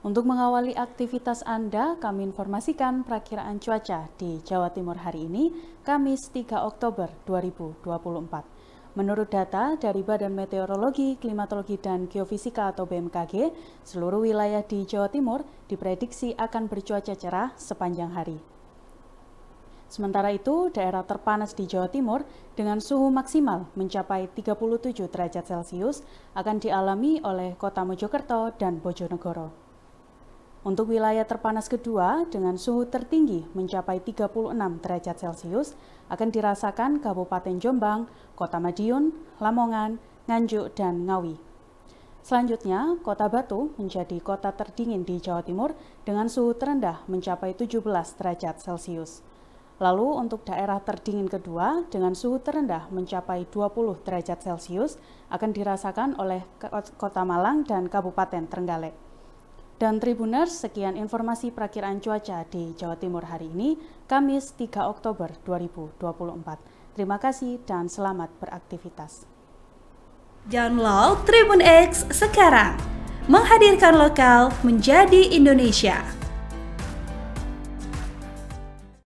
Untuk mengawali aktivitas Anda, kami informasikan perakiraan cuaca di Jawa Timur hari ini, Kamis 3 Oktober 2024. Menurut data dari Badan Meteorologi, Klimatologi, dan Geofisika atau BMKG, seluruh wilayah di Jawa Timur diprediksi akan bercuaca cerah sepanjang hari. Sementara itu, daerah terpanas di Jawa Timur dengan suhu maksimal mencapai 37 derajat Celcius akan dialami oleh kota Mojokerto dan Bojonegoro. Untuk wilayah terpanas kedua dengan suhu tertinggi mencapai 36 derajat Celcius akan dirasakan Kabupaten Jombang, Kota Madiun, Lamongan, Nganjuk, dan Ngawi. Selanjutnya, Kota Batu menjadi kota terdingin di Jawa Timur dengan suhu terendah mencapai 17 derajat Celcius. Lalu untuk daerah terdingin kedua dengan suhu terendah mencapai 20 derajat Celcius akan dirasakan oleh Kota Malang dan Kabupaten Trenggalek. Dan Tribuners, sekian informasi perakiraan cuaca di Jawa Timur hari ini, Kamis 3 Oktober 2024. Terima kasih dan selamat beraktivitas. Download Tribun X sekarang, menghadirkan lokal menjadi Indonesia.